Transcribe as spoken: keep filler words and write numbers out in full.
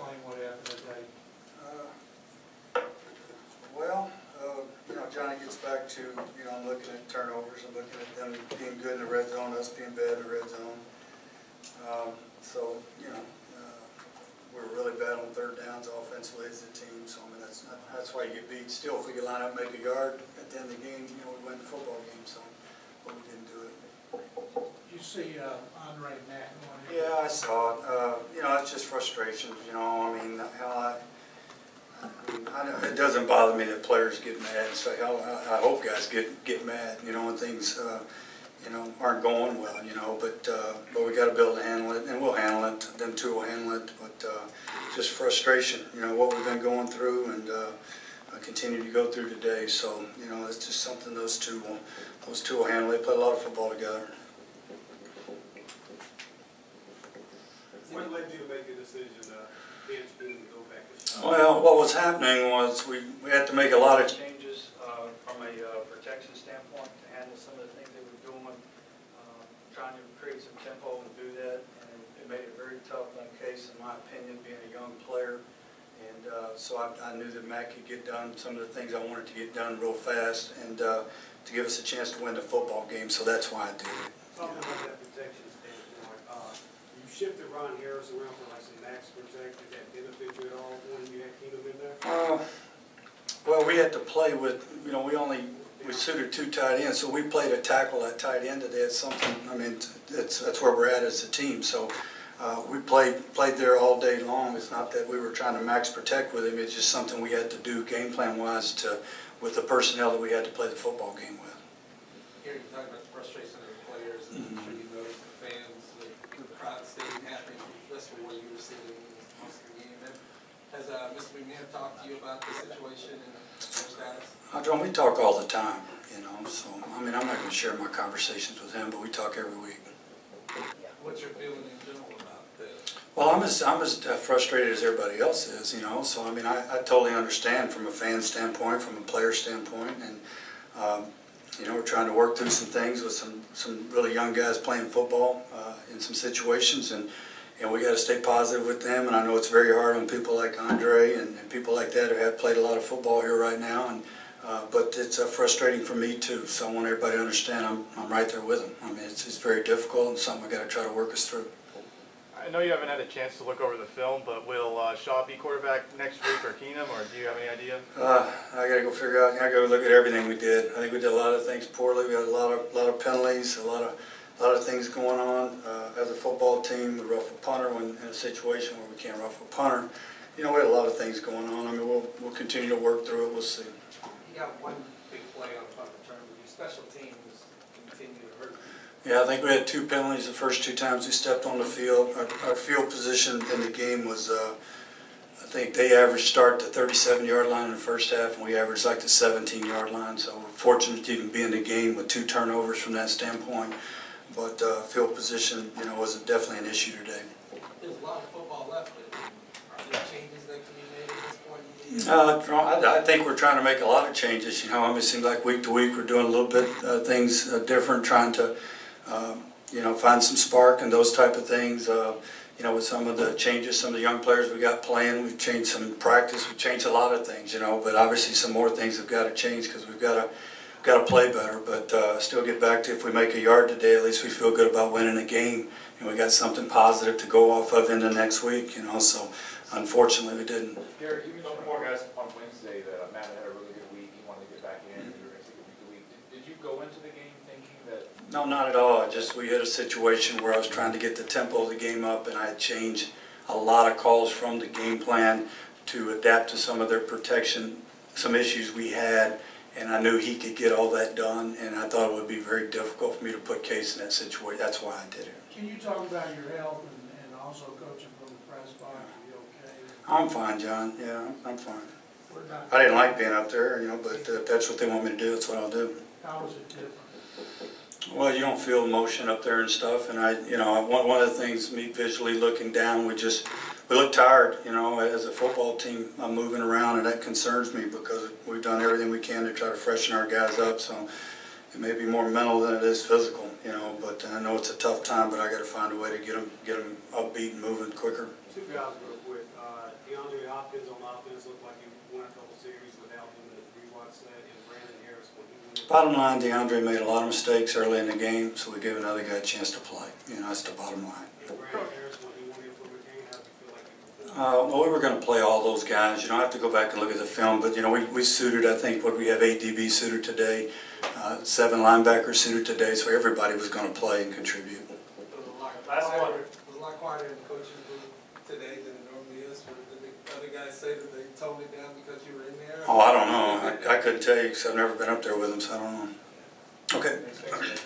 explain what happened today? Uh, well, uh, you know, Johnny gets back to, you know, looking at turnovers and looking at them being good in the red zone, us being bad in the red zone. Um, so, you know, uh, we're really bad on third downs offensively as a team. So, I mean, that's not, that's why you get beat. Still, if we could line up and make a yard at the end of the game, you know, we win the football game. So, but we didn't do it. You see uh, Andre and Matt going in? Yeah, I saw it. Uh, you know, it's just frustration. You know, I mean, hell, I, I, mean, I know, it doesn't bother me that players get mad. So hell, I, I hope guys get get mad. You know, when things uh, you know aren't going well. You know, but uh, but we got to be able to handle it, and we'll handle it. Them two will handle it. But uh, just frustration. You know, what we've been going through, and uh, I continue to go through today. So you know, it's just something those two will those two will handle. They play a lot of football together. What led you to make the decision to bench Keenum and go back to Schaub? Well, what was happening was we, we had to make a lot of changes uh, from a uh, protection standpoint to handle some of the things they were doing, uh, trying to create some tempo and do that. And it made it very tough on Case, in my opinion, being a young player. And uh, so I, I knew that Matt could get done some of the things I wanted to get done real fast and uh, to give us a chance to win the football game. So that's why I did it. Talking about that protection standpoint, uh, shifted Ron Harris around for like some max protect. Did that benefit you at all when you had Keenum in there? Uh, well, we had to play with, you know, we only, we suited two tight ends, so we played a tackle at tight end today. It's something, I mean, that's that's where we're at as a team. So uh, we played played there all day long. It's not that we were trying to max protect with him. It's just something we had to do game plan wise to with the personnel that we had to play the football game with. Here you talk about the frustration of the players and mm-hmm. I'm sure you noticed the fans. Has uh, Mister McNair talked to you about the situation and your status? Uh, John, we talk all the time, you know, so, I mean, I'm not going to share my conversations with him, but we talk every week. What's your feeling in general about this? Well, I'm as, I'm as frustrated as everybody else is, you know, so, I mean, I, I totally understand from a fan standpoint, from a player standpoint, and, um, you know, we're trying to work through some things with some, some really young guys playing football uh, in some situations, and and we got to stay positive with them. And I know it's very hard on people like Andre and, and people like that who have played a lot of football here right now. And uh, but it's uh, frustrating for me too. So I want everybody to understand I'm I'm right there with them. I mean, it's it's very difficult and something we got to try to work us through. I know you haven't had a chance to look over the film, but will uh, Schaub be quarterback next week or Keenum, or do you have any idea? Uh, I got to go figure out. I got to look at everything we did. I think we did a lot of things poorly. We had a lot of lot of penalties, a lot of a lot of things going on. Uh, as a football team, we rough a punter when in a situation where we can't rough a punter. You know, we had a lot of things going on. I mean, we'll we'll continue to work through it. We'll see. You got one big play on a punt return. Your special teams continue to hurt. Yeah, I think we had two penalties the first two times we stepped on the field. Our, our field position in the game was, uh, I think they averaged start the thirty-seven yard line in the first half, and we averaged like the seventeen yard line. So we're fortunate to even be in the game with two turnovers from that standpoint. But uh, field position, you know, was definitely an issue today. There's a lot of football left. Are there changes that can be made at this point? Uh, I, I think we're trying to make a lot of changes. You know, I mean, it seems like week to week we're doing a little bit uh, things uh, different, trying to. Um, you know, find some spark and those type of things. Uh, you know, with some of the changes, some of the young players we got playing, we've changed some practice. We've changed a lot of things, you know, but obviously some more things have got to change because we've got to we've got to play better. But uh, still get back to if we make a yard today, at least we feel good about winning a game. And we got something positive to go off of into next week, you know, so unfortunately we didn't. Gary, you mentioned more guys on Wednesday that Matt had a really good week. He wanted to get back in. Mm-hmm. You were going to take a week to week. Did, did you go into the game thinking that? No, not at all. I just we had a situation where I was trying to get the tempo of the game up, and I had changed a lot of calls from the game plan to adapt to some of their protection, some issues we had, and I knew he could get all that done, and I thought it would be very difficult for me to put Case in that situation. That's why I did it. Can you talk about your health and, and also coaching from the press box? Are you okay? I'm fine, John. Yeah, I'm fine. I didn't like being up there, you know, but if that's what they want me to do, that's what I'll do. How is it different? Well, you don't feel motion up there and stuff, and I, you know, one one of the things, me visually looking down, we just we look tired, you know, as a football team. I'm moving around, and that concerns me because we've done everything we can to try to freshen our guys up. So it may be more mental than it is physical, you know. But I know it's a tough time, but I got to find a way to get them get them upbeat and moving quicker. Two guys real quick. Uh, DeAndre Hopkins on offense looked like he won a couple series without him in the three-wide set, and Brandon Harris. Bottom line, DeAndre made a lot of mistakes early in the game, so we gave another guy a chance to play. You know, that's the bottom line. And Brandon Harris, when he won him for the game, how do you feel like he performed? Uh, well, we were going to play all those guys. You know, I have to go back and look at the film, but you know, we, we suited. I think what we have eight D B suited today, uh, seven linebackers suited today, so everybody was going to play and contribute. Last one. Was a lot quieter in the coaching room today than it normally is. Did the other guys say that they toned it down because you were in there? Oh, I don't know. I, I couldn't tell you because I've never been up there with them, so I don't know. Okay.